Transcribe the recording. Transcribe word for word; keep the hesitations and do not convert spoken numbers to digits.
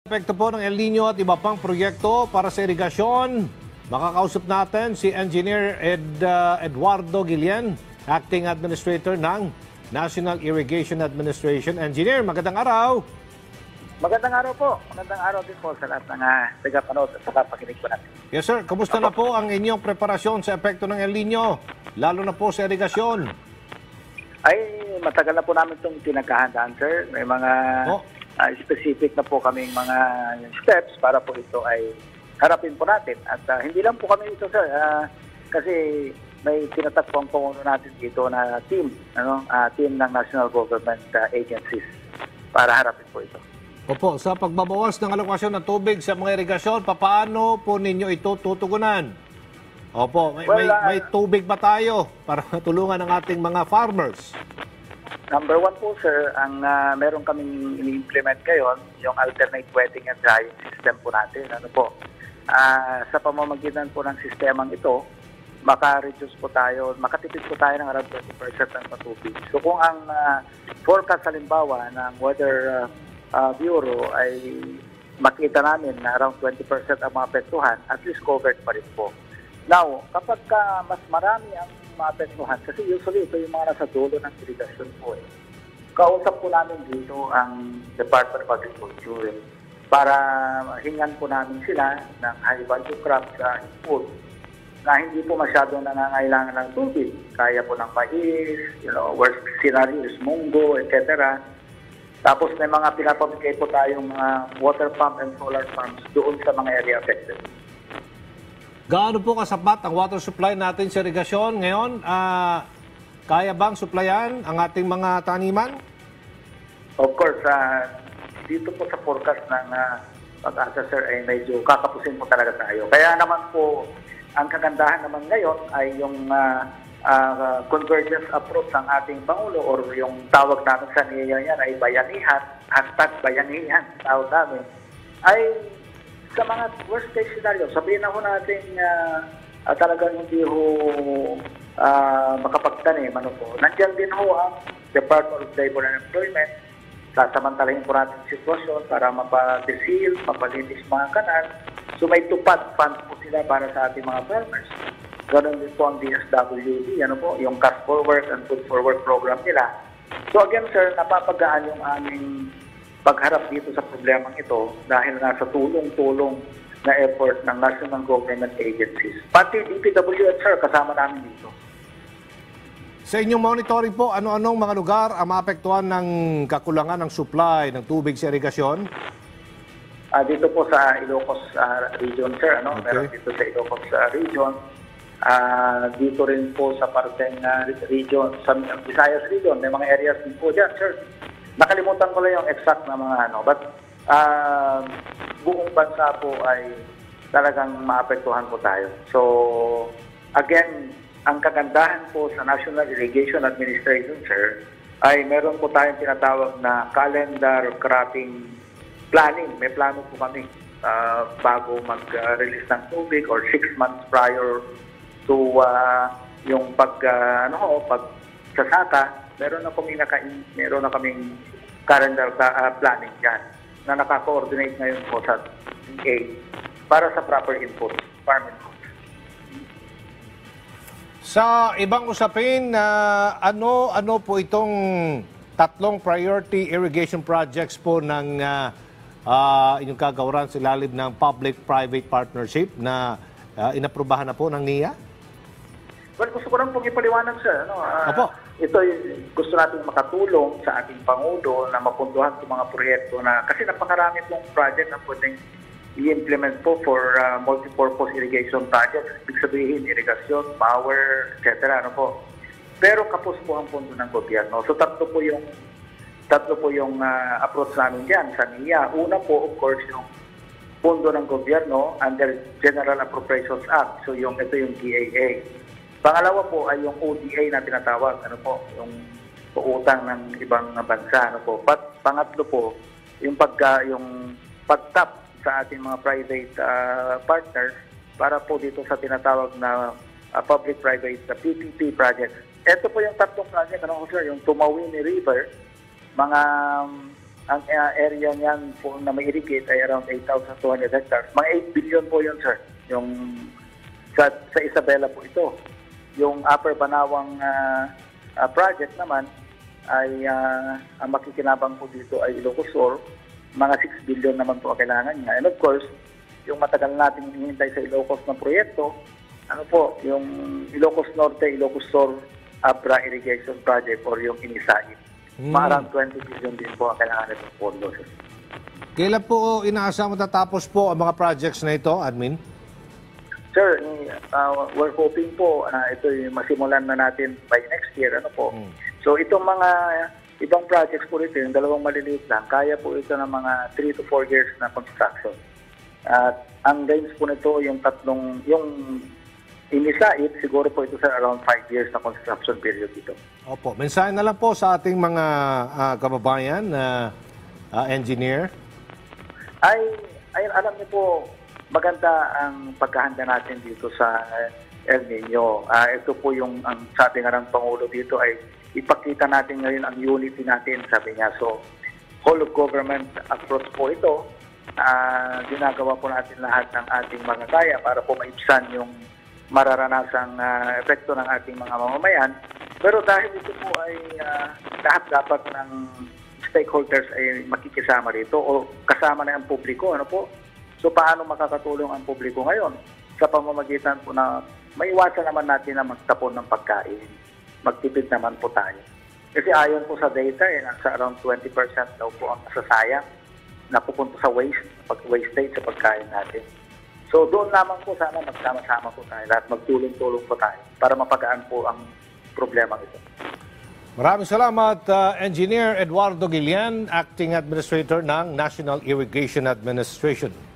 Epekto po ng El Niño at iba pang proyekto para sa irigasyon. Makakausap natin si Engineer Ed, uh, Eduardo Guillen, Acting Administrator ng National Irrigation Administration. Engineer, magandang araw! Magandang araw po. Magandang araw din po sa lahat ng uh, tagapanood at sa pakinig po natin. Yes sir, kumusta na po ang inyong preparasyon sa epekto ng El Niño, lalo na po sa irigasyon? Ay, matagal na po namin itong pinaghahandaan sir. May mga... Oh. Uh, specific na po kaming mga steps para po ito ay harapin po natin. At uh, hindi lang po kami ito, sir, uh, kasi may tinatakpong panguno natin dito na team, ano, uh, team ng National Government uh, Agencies para harapin po ito. Opo, sa pagbabawas ng alokasyon ng tubig sa mga irigasyon, paano po ninyo ito tutugunan? Opo, may, well, uh, may, may tubig ba tayo para tulungan ang ating mga farmers? Number one po, sir, ang uh, meron kaming ini-implement ngayon, yung alternate wetting and drying system po natin. Ano po? Uh, sa pamamagitan po ng sistemang ito, maka-reduce po tayo, makatipid po tayo ng around twenty percent ng patubig. So kung ang uh, forecast, halimbawa, ng Weather uh, uh, Bureau ay makita namin na around twenty percent ang mga apektuhan, at least covered pa rin po. Now, kapag uh, mas marami ang maapektuhan, kasi usually ito yung mga nasa dulo ng irrigation po eh. Kausap po namin dito ang Department of Agriculture para hingan po namin sila ng high value crops uh, input na hindi po masyado nangangailangan ng tubig. Kaya po ng mais, you know, worst scenario is munggo, et cetera. Tapos may mga pinapamigay po tayong uh, water pump and solar pumps doon sa mga area affected. Gaano po kasapat ang water supply natin sa irigasyon ngayon? Uh, kaya bang suplayan ang ating mga taniman? Of course, uh, dito po sa forecast ng uh, pag-asa sir ay medyo kakapusin po talaga tayo. Kaya naman po, ang kagandahan naman ngayon ay yung uh, uh, convergence approach ng ating Pangulo or yung tawag namin sa niya yan ay bayanihan, hashtag bayanihan, tawag namin, ay... Sa mga worst case scenario, sabihin na ho natin uh, uh, talagang hindi ho uh, makapagtanim. Ano po. Nandiyan din ho ang Department of Labor and Employment. Sasamantalahin po natin ang sitwasyon para mapadesil, mapalinis mga kanal. So may tupad funds po sila para sa ating mga farmers. Ganun din po ang D S W D, ano po, yung Cash Forward and Food Forward program nila. So again sir, napapagaan yung aming pagharap dito sa problemang ito dahil nasa tulong-tulong na effort ng national government agencies. Pati D P W H, sir, kasama namin dito. Sa inyong monitoring po, ano-anong mga lugar ang maapektuhan ng kakulangan ng supply ng tubig sa irigasyon? Uh, dito po sa Ilocos uh, region, sir. Ano? Okay. Meron dito sa Ilocos uh, region. Uh, dito rin po sa parteng uh, region, sa Visayas region. May mga areas din po dyan, sir. Nakalimutan ko lang yung exact na mga ano, but uh, buong bansa po ay talagang maapektuhan po tayo. So, again, ang kagandahan po sa National Irrigation Administration, sir, ay meron po tayong tinatawag na calendar cropping planning. May plano po kami uh, bago mag-release ng tubig or six months prior to uh, yung pag, uh, ano, pagsasaka. Meron na kaming naka meron na kaming calendar uh, planning yan na naka-coordinate ngayon po sa D A para sa proper input, farm input. Sa ibang usapin, uh, ano ano po itong tatlong priority irrigation projects po ng uh, uh, inyong kagawaran sa ilalim ng public-private partnership na uh, inaprubahan na po ng N I A? Well, gusto ko lang pong ipaliwanag sir. Ano, uh, Opo. Ito gusto natin makatulong sa ating Pangulo na mapunduhan itong mga proyekto na kasi napakarami pong project na pwedeng i-implement po for uh, multi-purpose irrigation projects. Ibig sabihin, irrigation, power, et cetera. Ano po. Pero kapos po ang pondo ng gobyerno. So tatlo po yung, tatlo po yung uh, approach namin dyan sa N I A. Una po, of course, yung pondo ng gobyerno under General Appropriations Act. So yung ito yung G A A. Pangalawa po ay yung O D A na tinatawag, ano po, yung utang ng ibang bansa, ano po. But pangatlo po, yung pagka yung pagtap sa ating mga private uh, partners para po dito sa tinatawag na uh, public-private uh, P P P project. Ito po yung tatlong project, ano sir, yung Tumawini River, mga Ang uh, area niyan po na may irrigate ay around eight thousand two hundred hectares. Mga eight billion po yun, sir. Yung sa, sa Isabela po ito. Yung Upper Banawang uh, uh, project naman ay uh, ang makikinabang po dito ay Ilocos Sor. Mga six billion naman po ang kailangan niya. And of course, yung matagal natin hinihintay sa Ilocos na proyekto, ano po, yung Ilocos Norte Ilocos Sor Abra Irrigation Project or yung Inisai. Hmm. Parang twenty billion din po ang kailangan ng pondo. Kailan po inaasam matatapos po ang mga projects na ito, Admin? Sir, uh, we're hoping po uh, ito masimulan na natin by next year. Ano po? Hmm. So itong mga ibang projects po ito, yung dalawang maliliit lang, kaya po ito ng mga three to four years na construction. At uh, ang gains po nito, yung tatlong, yung Inisait, siguro po ito sa around five years na construction period ito. Opo. Mensahe na lang po sa ating mga uh, kababayan na uh, uh, engineer. Ay, ay, alam niyo po, maganda ang pagkahanda natin dito sa uh, El Niño. Uh, ito po yung ang sabi nga ng Pangulo dito ay ipakita natin ngayon ang unity natin, sabi niya. So, whole of government approach po ito. Uh, ginagawa po natin lahat ng ating mga kaya para po maibsan yung mararanasang uh, epekto ng ating mga mamamayan. Pero dahil ito po ay uh, lahat dapat ng stakeholders ay makikisama rito o kasama na ang publiko. Ano po? So paano makakatulong ang publiko ngayon? Sa pamamagitan po na maiwasan naman natin na magtapon ng pagkain. Magtipid naman po tayo. Kasi ayon po sa data, eh, nasa around twenty percent daw po ang nasasayang na pupunta sa waste, pag waste state sa pagkain natin. So doon lamang po sana magsama-sama po tayo lahat, magtulong-tulong po tayo para mapagaan po ang problema ito. Maraming salamat, uh, Engineer Eduardo Guillen, Acting Administrator ng National Irrigation Administration.